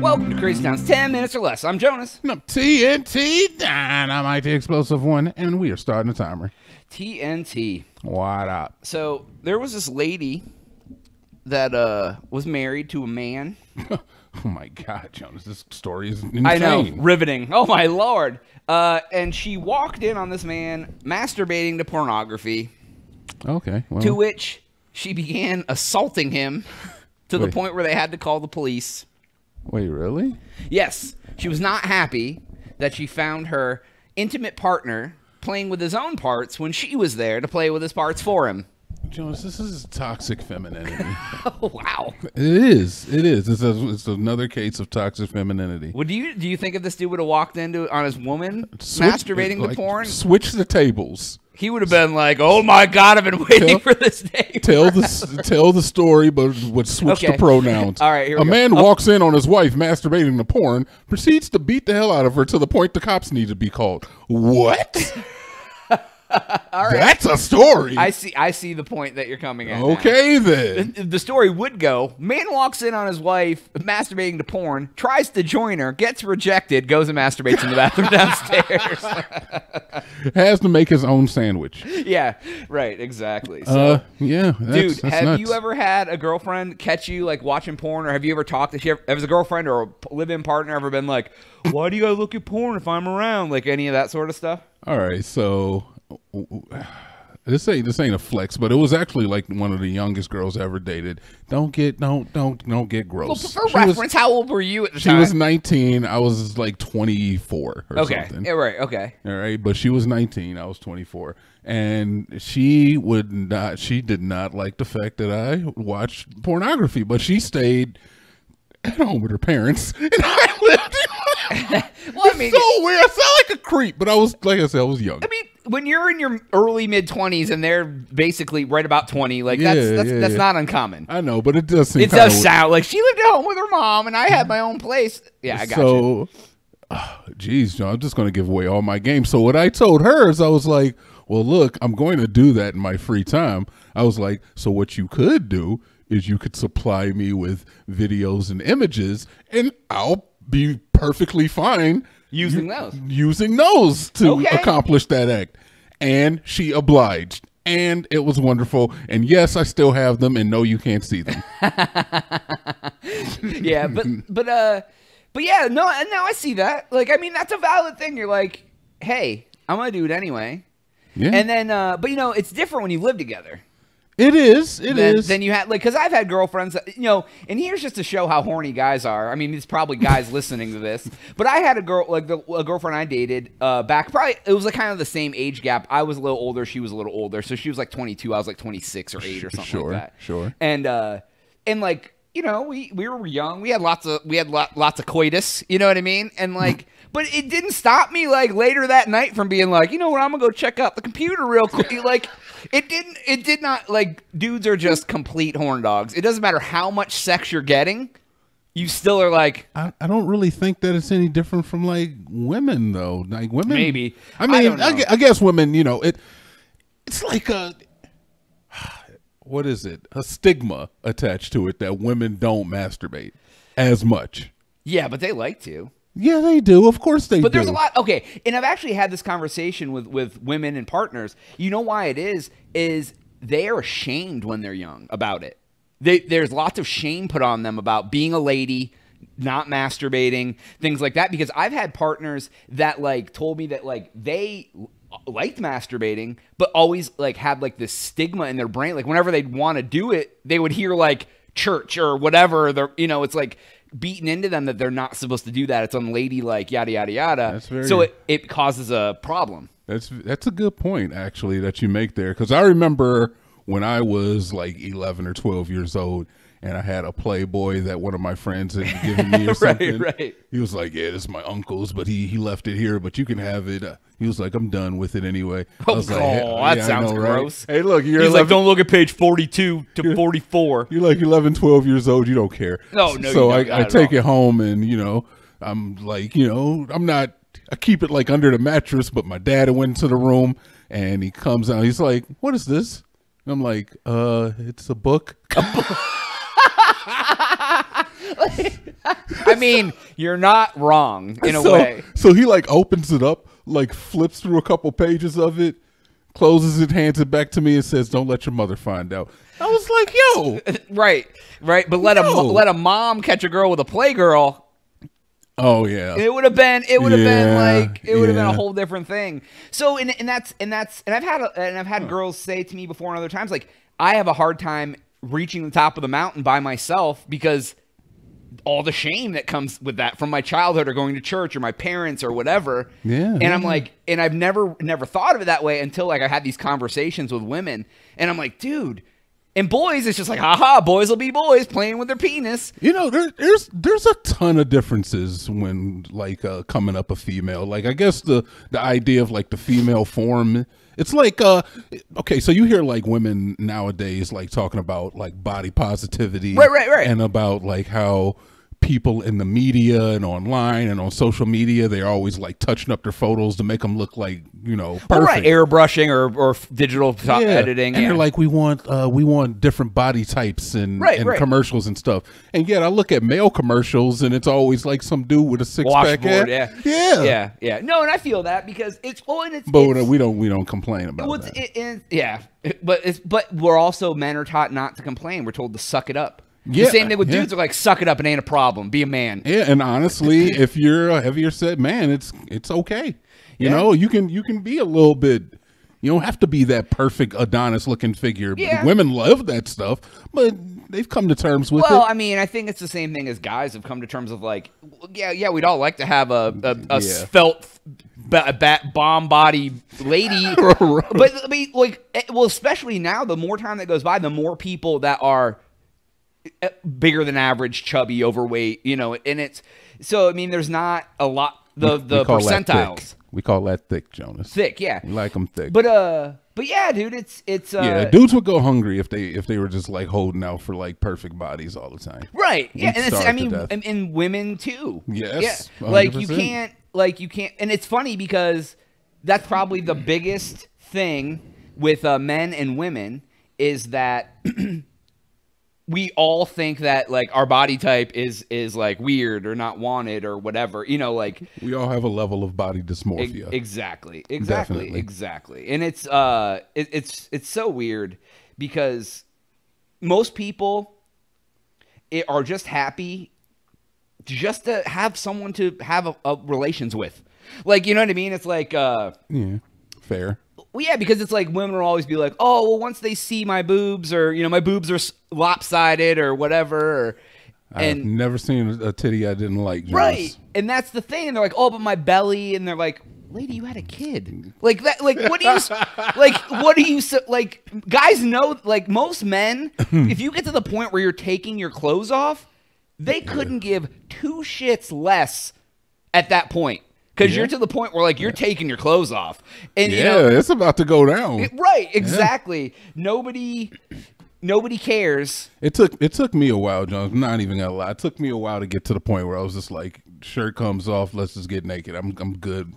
Welcome to Crazy Town's 10 Minutes or Less. I'm Jonas. And I'm TNT Dynamite, the explosive one, and we are starting the timer. TNT. What up? So, there was this lady that was married to a man. Oh my God, Jonas, this story is insane. I know, riveting. Oh my Lord. And she walked in on this man masturbating to pornography. Okay. Well. To which she began assaulting him to the point where they had to call the police. Wait, really? Yes. She was not happy that she found her intimate partner playing with his own parts when she was there to play with his parts for him. Jonas, this is toxic femininity. Oh, wow. It is. It is. It's another case of toxic femininity. Well, do you think if this dude would have walked into on his woman masturbating to porn? Switch the tables. He would have been like, "Oh my God, I've been waiting for this day." Tell the story, but would switch the pronouns. All right, here we go. A man walks in on his wife masturbating to porn, proceeds to beat the hell out of her to the point the cops need to be called. What? All right. That's a story. I see the point that you're coming at. Okay, then. The story would go, man walks in on his wife masturbating to porn, tries to join her, gets rejected, goes and masturbates in the bathroom downstairs. Has to make his own sandwich. Yeah, right, exactly. So, yeah, dude, have you ever had a girlfriend catch you like watching porn, or have you ever talked to has a girlfriend or a live-in partner ever been like, "Why do you gotta look at porn if I'm around?" Like any of that sort of stuff? All right, so. This ain't a flex, but it was actually like one of the youngest girls I ever dated. Don't get gross. Well, for reference, how old were you at the time? She was 19. I was like 24 or something. Yeah, right. Okay. All right, but she was 19. I was 24, and she would not. She did not like the fact that I watched pornography, but she stayed at home with her parents, and I lived. Well, I mean, it's so weird. I sound like a creep, but I was, like I said, I was young. I mean, when you're in your early mid-20s and they're basically right about 20, like that's not uncommon. I know, but it does seem. It does sound like she lived at home with her mom, and I had my own place. Yeah, I got you. So, geez, John, I'm just going to give away all my games. So what I told her is, I was like, "Well, look, I'm going to do that in my free time." I was like, "So what you could do is you could supply me with videos and images, and I'll be perfectly fine." Using those to accomplish that act. And she obliged. And it was wonderful. And yes, I still have them, and no, you can't see them. Yeah, but yeah, no, now I see that. Like, I mean, that's a valid thing. You're like, hey, I'm gonna do it anyway. Yeah. And then but you know, it's different when you live together. It is. It is. Then you had, like, because I've had girlfriends, that, you know, and here's just to show how horny guys are. I mean, there's probably guys listening to this, but I had a girl, like a girlfriend I dated back, probably, it was like kind of the same age gap. I was a little older. She was a little older. So she was like 22. I was like 26 or 8 or something like that. Sure. And like, you know, we were young. We had lots of coitus. You know what I mean? And like, but it didn't stop me like later that night from being like, you know what? I'm gonna go check out the computer real quick. Like, it did not like, dudes are just complete horn dogs. It doesn't matter how much sex you're getting. You still are like, I don't really think that it's any different from like women though. Like women, maybe. I mean, I don't know. I guess women, you know, it's like a. What is it? A stigma attached to it that women don't masturbate as much. Yeah, but they like to. Yeah, they do. Of course they do. But there's a lot. Okay, and I've actually had this conversation with women and partners. You know why it is they're ashamed when they're young about it. There's lots of shame put on them about being a lady, not masturbating, things like that. Because I've had partners that like told me that like they – liked masturbating, but always like had like this stigma in their brain. Like whenever they'd want to do it, they would hear like church or whatever. They're, you know, it's like beaten into them that they're not supposed to do that. It's unladylike, yada yada yada. That's very, so it causes a problem. That's a good point actually that you make there, because I remember when I was like 11 or 12 years old. And I had a Playboy that one of my friends had given me or something. Right. He was like, yeah, this is my uncle's, but he left it here, but you can have it. He was like, I'm done with it anyway. Oh, I was like, hey, that sounds gross. Right? Hey, look, you're He's like, don't look at page 42 to 44. You're like 11, 12 years old. You don't care. No, no. So you don't, I take it home and, you know, I'm like, you know, I keep it like under the mattress, but my dad went into the room. and he comes out. He's like, "What is this?" And I'm like, it's a book." I mean, you're not wrong in a way. So he like opens it up, like flips through a couple pages of it, closes it, hands it back to me, and says, "Don't let your mother find out." I was like, "Yo, right." But let a mom catch a girl with a playgirl. Oh yeah, it would have been a whole different thing. So and I've had girls say to me before and other times, like, I have a hard time reaching the top of the mountain by myself because all the shame that comes with that from my childhood or going to church or my parents or whatever. Yeah. And I'm like, and I've never thought of it that way until like I had these conversations with women, and I'm like, dude, and boys, it's just like, haha, boys will be boys playing with their penis. You know, there's a ton of differences when like coming up a female. Like, I guess the idea of like the female form, it's like, okay, so you hear like women nowadays like talking about like body positivity. Right. And about like how people in the media and online and on social media, they're always like touching up their photos to make them look like, you know, perfect. Well, right, airbrushing or digital editing. And they're like, we want different body types and commercials and stuff. And yet I look at male commercials and it's always like some dude with a six-pack. Yeah. No, and I feel that because it's, well, and it's, but it's, we don't complain about that. But we're also, men are taught not to complain. We're told to suck it up. Yeah, the same thing with dudes are like, suck it up, it ain't a problem, be a man. Yeah, and honestly, if you're a heavier set man, it's okay. You know, you can be a little bit, you don't have to be that perfect Adonis looking figure. Yeah. Women love that stuff, but they've come to terms with it. Well, I mean, I think it's the same thing as guys have come to terms of like, yeah, we'd all like to have a felt bomb body lady. But I mean, like, well, especially now, the more time that goes by, the more people that are bigger than average, chubby, overweight, you know, and it's, so I mean, there's not a lot, the percentiles. We call that thick, Jonas. Thick, yeah. We like them thick. But yeah, dude, yeah, dudes would go hungry if they were just like holding out for like perfect bodies all the time. Right. Yeah, and it's, I mean, and women too. Yes. Yeah. Like 100%. you can't, and it's funny because that's probably the biggest thing with men and women is that we all think that like our body type is like weird or not wanted or whatever, you know, like we all have a level of body dysmorphia. Exactly. Definitely. Exactly. And it's so weird because most people are just happy just to have someone to have a relations with, like, you know what I mean? It's like, yeah, fair. Well, yeah, because it's like women will always be like, oh, well, once they see my boobs or, you know, my boobs are lopsided or whatever. I've never seen a titty I didn't like. Jonas. Right. And that's the thing. And they're like, oh, but my belly. And they're like, lady, you had a kid. Like that. Like, what do you, like guys know, like most men, if you get to the point where you're taking your clothes off, they couldn't give two shits less at that point. Because you're to the point where, like, you're taking your clothes off. And, you know, it's about to go down. Right, exactly. Yeah. Nobody cares. It took me a while, John. I'm not even going to lie. It took me a while to get to the point where I was just like, shirt comes off, let's just get naked. I'm good.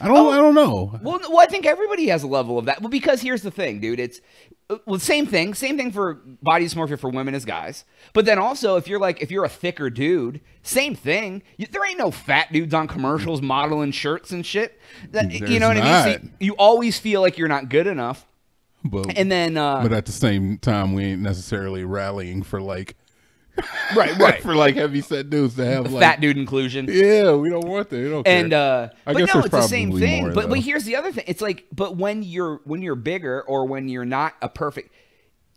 I don't know. Well, I think everybody has a level of that. Well, because here's the thing, dude. It's same thing for body dysmorphia for women as guys. But then also, if you're a thicker dude, same thing. There ain't no fat dudes on commercials modeling shirts and shit. You know what I mean? So you always feel like you're not good enough. But at the same time, we ain't necessarily rallying for like. Right. For like heavy set dudes to have like fat dude inclusion. Yeah, we don't want that. We don't care. But no, it's the same thing. But here's the other thing. It's like, but when you're bigger or when you're not a perfect,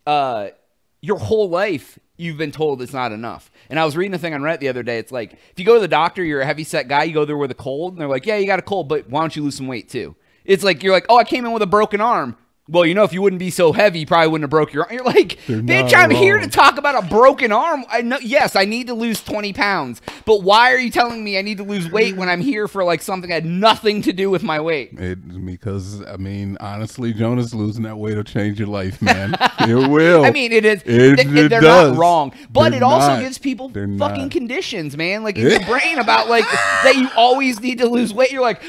your whole life you've been told it's not enough. And I was reading a thing on Reddit the other day. It's like, if you go to the doctor, you're a heavy set guy. You go there with a cold, and they're like, yeah, you got a cold, but why don't you lose some weight too? It's like you're like, oh, I came in with a broken arm. well, you know, if you wouldn't be so heavy, you probably wouldn't have broke your arm. You're like, bitch, I'm here to talk about a broken arm. I know, yes, I need to lose 20 pounds, but why are you telling me I need to lose weight when I'm here for like something that had nothing to do with my weight? Because, I mean, honestly, Jonas, losing that weight will change your life, man. It will. I mean, it is. They're not wrong, but it also gives people fucking conditions, man. Like, in your brain about like that you always need to lose weight. You're like,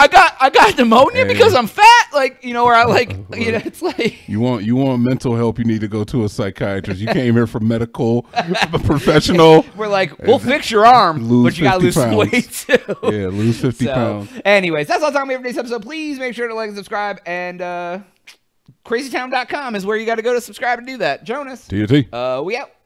I got pneumonia because I'm fat. Like, you know, or I like. You know, it's like you want mental help, you need to go to a psychiatrist. You came here for medical professional. We're like, we'll fix your arm, but you gotta lose some weight too. Yeah, lose 50 pounds. Anyways, that's all the time we have for today's episode. Please make sure to like and subscribe, and crazytown.com is where you gotta go to subscribe and do that. Jonas, TNT. We out.